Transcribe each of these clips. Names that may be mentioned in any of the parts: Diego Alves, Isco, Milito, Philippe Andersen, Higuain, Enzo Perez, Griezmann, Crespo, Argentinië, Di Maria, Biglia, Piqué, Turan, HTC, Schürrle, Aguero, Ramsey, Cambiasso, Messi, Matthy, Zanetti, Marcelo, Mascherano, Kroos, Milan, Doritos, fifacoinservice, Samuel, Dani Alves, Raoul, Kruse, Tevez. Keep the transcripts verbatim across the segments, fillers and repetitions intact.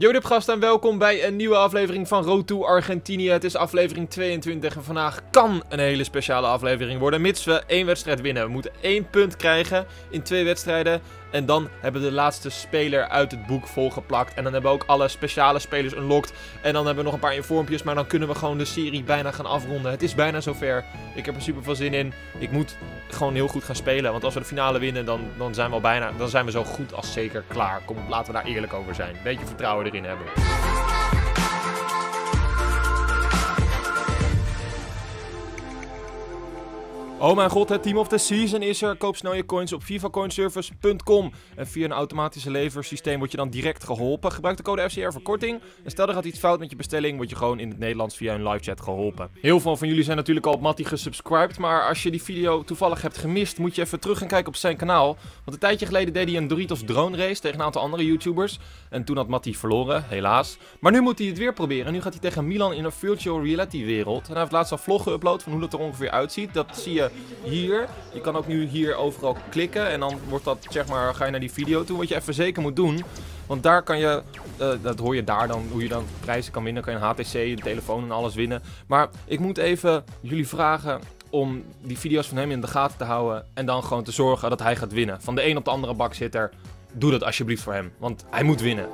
Yo gasten en welkom bij een nieuwe aflevering van Road to Argentinië. Het is aflevering tweeëntwintig en vandaag kan een hele speciale aflevering worden, mits we één wedstrijd winnen. We moeten één punt krijgen in twee wedstrijden en dan hebben we de laatste speler uit het boek volgeplakt. En dan hebben we ook alle speciale spelers unlocked en dan hebben we nog een paar informpjes, maar dan kunnen we gewoon de serie bijna gaan afronden. Het is bijna zover. Ik heb er super veel zin in. Ik moet gewoon heel goed gaan spelen, want als we de finale winnen, dan, dan, zijn, we al bijna, dan zijn we zo goed als zeker klaar. Kom op, laten we daar eerlijk over zijn. Beetje vertrouwen erin hebben. Oh mijn god, het team of the season is er. Koop snel je coins op fifacoinservice punt com. En via een automatische leversysteem word je dan direct geholpen. Gebruik de code F C R voor korting. En stel er gaat iets fout met je bestelling, word je gewoon in het Nederlands via een live chat geholpen. Heel veel van jullie zijn natuurlijk al op Matty gesubscribed. Maar als je die video toevallig hebt gemist, moet je even terug gaan kijken op zijn kanaal. Want een tijdje geleden deed hij een Doritos drone race tegen een aantal andere YouTubers. En toen had Matty verloren, helaas. Maar nu moet hij het weer proberen. Nu gaat hij tegen Milan in een virtual reality wereld. En hij heeft laatst al vlog geüpload van hoe dat er ongeveer uitziet. Dat zie je hier. Je kan ook nu hier overal klikken en dan wordt dat, zeg maar, ga je naar die video toe. Wat je even zeker moet doen, want daar kan je, uh, dat hoor je daar dan, hoe je dan prijzen kan winnen. Kan je een H T C, een telefoon en alles winnen. Maar ik moet even jullie vragen om die video's van hem in de gaten te houden en dan gewoon te zorgen dat hij gaat winnen. Van de een op de andere bak zit er. Doe dat alsjeblieft voor hem, want hij moet winnen.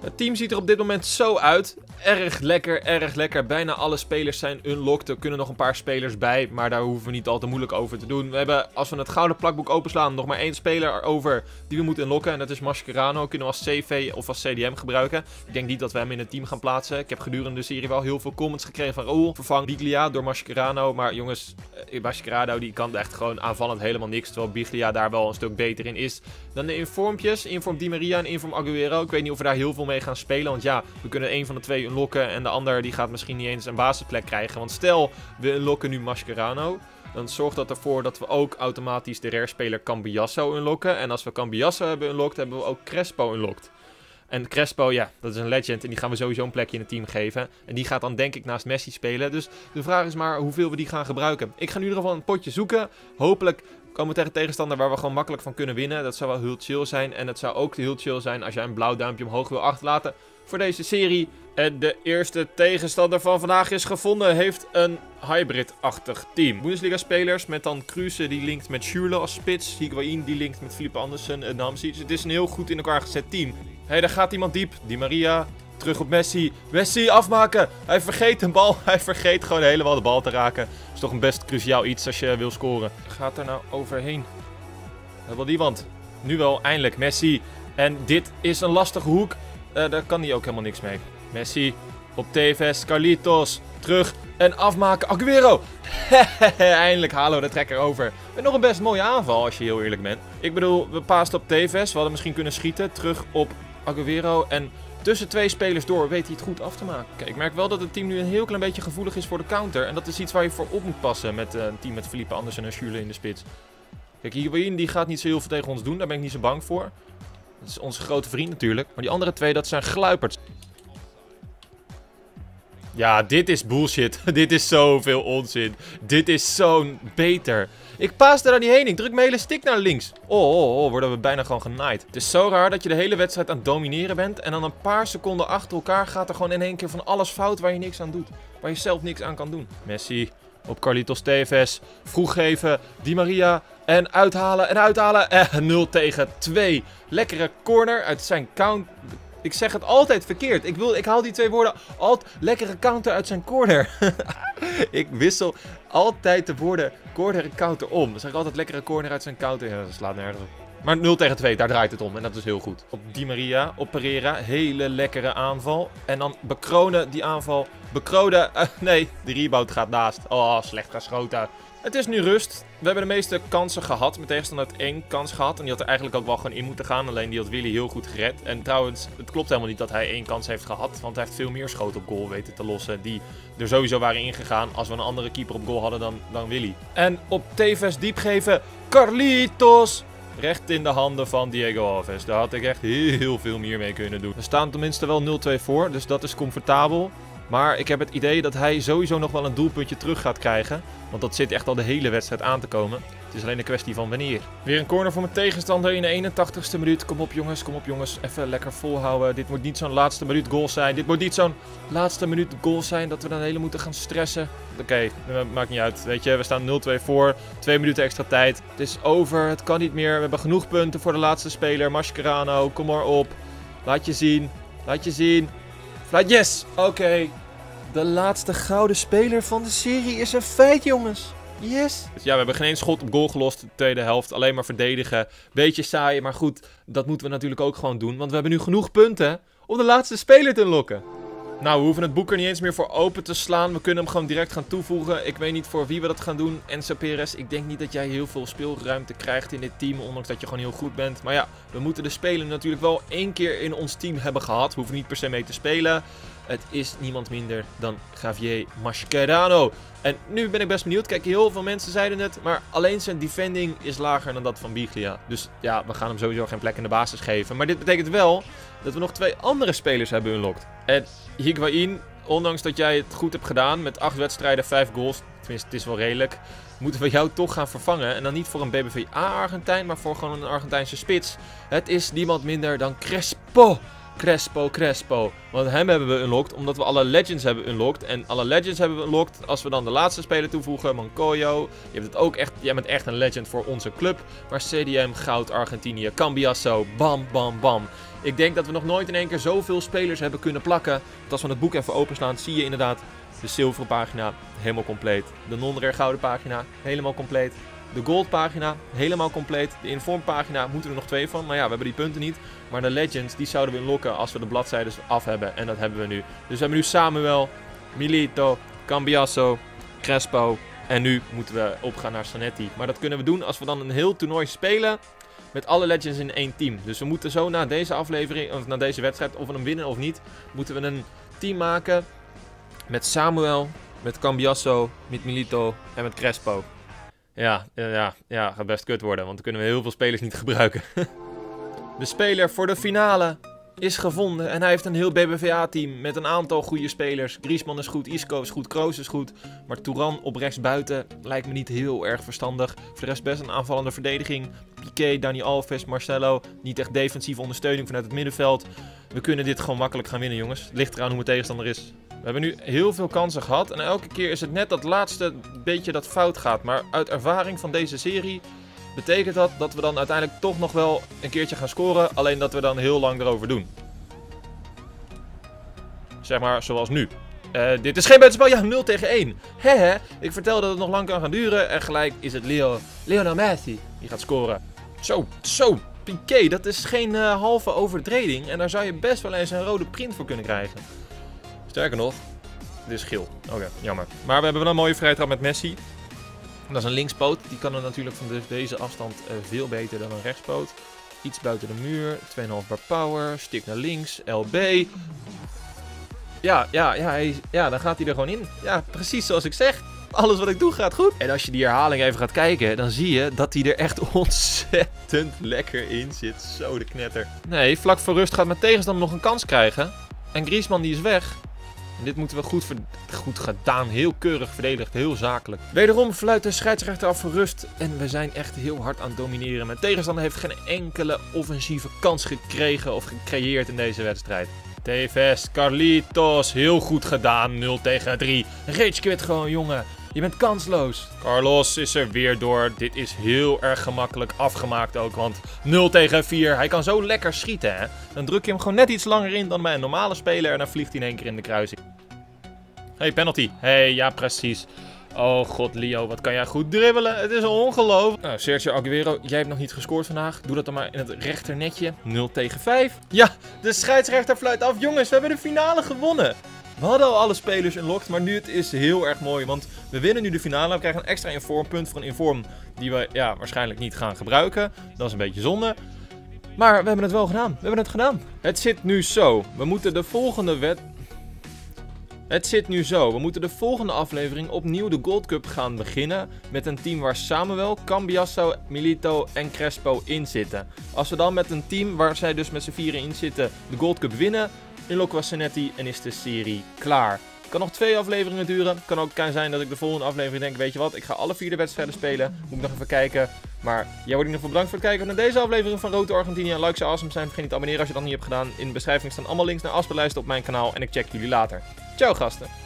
Het team ziet er op dit moment zo uit. Erg lekker, erg lekker. Bijna alle spelers zijn unlocked. Er kunnen nog een paar spelers bij, maar daar hoeven we niet al te moeilijk over te doen. We hebben, als we het gouden plakboek openslaan, nog maar één speler over die we moeten unlocken. En dat is Mascherano. Kunnen we als C V of als C D M gebruiken. Ik denk niet dat we hem in het team gaan plaatsen. Ik heb gedurende de serie wel heel veel comments gekregen van Raul. Vervang Biglia door Mascherano. Maar jongens, Mascherano die kan echt gewoon aanvallend helemaal niks. Terwijl Biglia daar wel een stuk beter in is. Dan de informpjes. Inform Di Maria en inform Aguero. Ik weet niet of we daar heel veel mee gaan spelen. Want ja, we kunnen één van de twee unlocken. En de ander die gaat misschien niet eens een basisplek krijgen. Want stel, we unlocken nu Mascherano. Dan zorgt dat ervoor dat we ook automatisch de rare speler Cambiasso unlocken. En als we Cambiasso hebben unlocked, hebben we ook Crespo unlocked. En Crespo, ja, dat is een legend. En die gaan we sowieso een plekje in het team geven. En die gaat dan denk ik naast Messi spelen. Dus de vraag is maar hoeveel we die gaan gebruiken. Ik ga nu in ieder geval een potje zoeken. Hopelijk komen we tegen tegenstander waar we gewoon makkelijk van kunnen winnen. Dat zou wel heel chill zijn. En het zou ook heel chill zijn als jij een blauw duimpje omhoog wil achterlaten voor deze serie. En de eerste tegenstander van vandaag is gevonden. Heeft een hybrid-achtig team. Bundesliga-spelers met dan Kruse die linkt met Schürrle als spits. Higuain die linkt met Philippe Andersen en Ramsey. Dus het is een heel goed in elkaar gezet team. Hé, hey, daar gaat iemand diep. Di Maria. Terug op Messi. Messi afmaken. Hij vergeet een bal. Hij vergeet gewoon helemaal de bal te raken. Dat is toch een best cruciaal iets als je wil scoren. Gaat er nou overheen? Dat wil niemand. Nu wel, eindelijk. Messi. En dit is een lastige hoek. Uh, daar kan hij ook helemaal niks mee. Messi. Op Tevez. Carlitos. Terug. En afmaken. Aguero. Eindelijk halen we de trekker over. Met nog een best mooie aanval als je heel eerlijk bent. Ik bedoel, we paasten op Tevez. We hadden misschien kunnen schieten. Terug op Aguero. En tussen twee spelers door weet hij het goed af te maken. Kijk, ik merk wel dat het team nu een heel klein beetje gevoelig is voor de counter. En dat is iets waar je voor op moet passen met uh, een team met Philippe Andersen en Schürrle in de spits. Kijk, Higuain die gaat niet zo heel veel tegen ons doen. Daar ben ik niet zo bang voor. Dat is onze grote vriend natuurlijk. Maar die andere twee, dat zijn gluiperds. Ja, dit is bullshit. Dit is zoveel onzin. Dit is zo'n beter. Ik paas er daar niet heen. Ik druk mijn hele stick naar links. Oh, oh, oh, worden we bijna gewoon genaaid. Het is zo raar dat je de hele wedstrijd aan het domineren bent. En dan een paar seconden achter elkaar gaat er gewoon in één keer van alles fout waar je niks aan doet. Waar je zelf niks aan kan doen. Messi op Carlitos Tevez. Vroeg geven. Di Maria. En uithalen en uithalen. En nul tegen twee. Lekkere corner uit zijn count. Ik zeg het altijd verkeerd. Ik, wil, ik haal die twee woorden altijd. Lekkere counter uit zijn corner. Ik wissel altijd de woorden corner en counter om. Dan zeg ik altijd lekkere corner uit zijn counter. Ja, dat slaat nergens op. Maar nul tegen twee, daar draait het om. En dat is heel goed. Op Di Maria, op Pereira. Hele lekkere aanval. En dan bekronen die aanval. Bekronen. Uh, nee, de rebound gaat naast. Oh, slecht geschoten. Het is nu rust. We hebben de meeste kansen gehad. Mijn tegenstander had één kans gehad. En die had er eigenlijk ook wel gewoon in moeten gaan. Alleen die had Willy heel goed gered. En trouwens, het klopt helemaal niet dat hij één kans heeft gehad. Want hij heeft veel meer schoten op goal weten te lossen. Die er sowieso waren ingegaan. Als we een andere keeper op goal hadden dan, dan Willy. En op Tevez diep geven. Carlitos. Recht in de handen van Diego Alves. Daar had ik echt heel veel meer mee kunnen doen. We staan tenminste wel nul twee voor. Dus dat is comfortabel. Maar ik heb het idee dat hij sowieso nog wel een doelpuntje terug gaat krijgen. Want dat zit echt al de hele wedstrijd aan te komen. Het is alleen een kwestie van wanneer. Weer een corner voor mijn tegenstander in de eenentachtigste minuut. Kom op jongens, kom op jongens. Even lekker volhouden. Dit moet niet zo'n laatste minuut goal zijn. Dit moet niet zo'n laatste minuut goal zijn dat we dan helemaal moeten gaan stressen. Oké, okay, maakt niet uit. Weet je, we staan nul twee voor. Twee minuten extra tijd. Het is over, het kan niet meer. We hebben genoeg punten voor de laatste speler. Mascherano, kom maar op. Laat je zien, laat je zien. Yes! Oké. Okay. De laatste gouden speler van de serie is een feit, jongens. Yes! Ja, we hebben geen één schot op goal gelost in de tweede helft. Alleen maar verdedigen. Beetje saai, maar goed. Dat moeten we natuurlijk ook gewoon doen. Want we hebben nu genoeg punten om de laatste speler te lokken. Nou, we hoeven het boek er niet eens meer voor open te slaan. We kunnen hem gewoon direct gaan toevoegen. Ik weet niet voor wie we dat gaan doen. Enzo Perez, ik denk niet dat jij heel veel speelruimte krijgt in dit team. Ondanks dat je gewoon heel goed bent. Maar ja, we moeten de speler natuurlijk wel één keer in ons team hebben gehad. We hoeven niet per se mee te spelen. Het is niemand minder dan Javier Mascherano. En nu ben ik best benieuwd. Kijk, heel veel mensen zeiden het. Maar alleen zijn defending is lager dan dat van Biglia. Dus ja, we gaan hem sowieso geen plek in de basis geven. Maar dit betekent wel dat we nog twee andere spelers hebben unlocked. En Higuain, ondanks dat jij het goed hebt gedaan met acht wedstrijden, vijf goals. Tenminste, het is wel redelijk. Moeten we jou toch gaan vervangen. En dan niet voor een B B V A-Argentijn, maar voor gewoon een Argentijnse spits. Het is niemand minder dan Crespo. Crespo, Crespo. Want hem hebben we unlocked, omdat we alle Legends hebben unlocked. En alle Legends hebben we unlocked als we dan de laatste speler toevoegen. Mancoyo. Je hebt het ook echt, jij bent echt een legend voor onze club. Maar C D M, goud, Argentinië, Cambiasso. Bam, bam, bam. Ik denk dat we nog nooit in één keer zoveel spelers hebben kunnen plakken. Want als we het boek even openslaan, zie je inderdaad de zilveren pagina helemaal compleet. De non-rare gouden pagina helemaal compleet. De goldpagina helemaal compleet. De informpagina moeten er nog twee van. Maar ja, we hebben die punten niet. Maar de legends, die zouden we unlocken als we de bladzijden af hebben. En dat hebben we nu. Dus we hebben nu Samuel, Milito, Cambiasso, Crespo. En nu moeten we opgaan naar Zanetti. Maar dat kunnen we doen als we dan een heel toernooi spelen. Met alle legends in één team. Dus we moeten zo na deze aflevering, of na deze wedstrijd, of we hem winnen of niet. Moeten we een team maken met Samuel, met Cambiasso, met Milito en met Crespo. Ja, ja, ja, gaat best kut worden, want dan kunnen we heel veel spelers niet gebruiken. De speler voor de finale is gevonden en hij heeft een heel B B V A-team met een aantal goede spelers. Griezmann is goed, Isco is goed, Kroos is goed, maar Turan op rechtsbuiten lijkt me niet heel erg verstandig. Voor de rest best een aanvallende verdediging. Piqué, Dani Alves, Marcelo, niet echt defensieve ondersteuning vanuit het middenveld. We kunnen dit gewoon makkelijk gaan winnen, jongens. Ligt eraan hoe mijn tegenstander is. We hebben nu heel veel kansen gehad en elke keer is het net dat laatste beetje dat fout gaat. Maar uit ervaring van deze serie betekent dat dat we dan uiteindelijk toch nog wel een keertje gaan scoren. Alleen dat we dan heel lang erover doen. Zeg maar zoals nu. Uh, dit is geen buitenspel. Ja, nul tegen één. Hehe, ik vertel dat het nog lang kan gaan duren en gelijk is het Leo, Lionel Messi die gaat scoren. Zo, zo. Piqué, dat is geen uh, halve overtreding en daar zou je best wel eens een rode print voor kunnen krijgen. Sterker nog, dit is geel. Oké, okay, jammer. Maar we hebben wel een mooie vrije trap met Messi. Dat is een linkspoot. Die kan er natuurlijk van deze afstand veel beter dan een rechtspoot. Iets buiten de muur. twee komma vijf bar power. Stik naar links. L B. Ja, ja, ja, hij, ja, dan gaat hij er gewoon in. Ja, precies zoals ik zeg. Alles wat ik doe gaat goed. En als je die herhaling even gaat kijken, dan zie je dat hij er echt ontzettend lekker in zit. Zo de knetter. Nee, vlak voor rust gaat mijn tegenstander nog een kans krijgen. En Griezmann die is weg. En dit moeten we goed, goed gedaan, heel keurig verdedigd, heel zakelijk. Wederom fluit de scheidsrechter af voor rust en we zijn echt heel hard aan het domineren. Mijn tegenstander heeft geen enkele offensieve kans gekregen of gecreëerd in deze wedstrijd. Tevez, Carlitos, heel goed gedaan, nul tegen drie. Rage quit gewoon, jongen. Je bent kansloos. Carlos is er weer door. Dit is heel erg gemakkelijk afgemaakt ook. Want nul tegen vier. Hij kan zo lekker schieten, hè. Dan druk je hem gewoon net iets langer in dan bij een normale speler. En dan vliegt hij in één keer in de kruising. Hey, penalty. Hey, ja, precies. Oh god, Leo. Wat kan jij goed dribbelen. Het is een ongeloof. Nou, Sergio Aguero. Jij hebt nog niet gescoord vandaag. Doe dat dan maar in het rechternetje. nul tegen vijf. Ja, de scheidsrechter fluit af. Jongens, we hebben de finale gewonnen. We hadden al alle spelers unlocked, maar nu het is heel erg mooi, want we winnen nu de finale. We krijgen een extra informpunt voor een inform die we ja, waarschijnlijk niet gaan gebruiken. Dat is een beetje zonde. Maar we hebben het wel gedaan. We hebben het gedaan. Het zit nu zo. We moeten de volgende wet... Het zit nu zo. We moeten de volgende aflevering opnieuw de Gold Cup gaan beginnen met een team waar Samuel, Cambiasso, Milito en Crespo in zitten. Als we dan met een team waar zij dus met z'n vieren in zitten de Gold Cup winnen, unlocken we Zanetti en is de serie klaar. Kan nog twee afleveringen duren. Kan ook zijn dat ik de volgende aflevering denk, weet je wat, ik ga alle vier de wedstrijden spelen. Moet ik nog even kijken. Maar jij wordt in ieder geval bedankt voor het kijken naar deze aflevering van Roto Argentinië. Like zou awesome zijn. Vergeet niet te abonneren als je dat niet hebt gedaan. In de beschrijving staan allemaal links naar afspeellijsten op mijn kanaal. En ik check jullie later. Ciao gasten.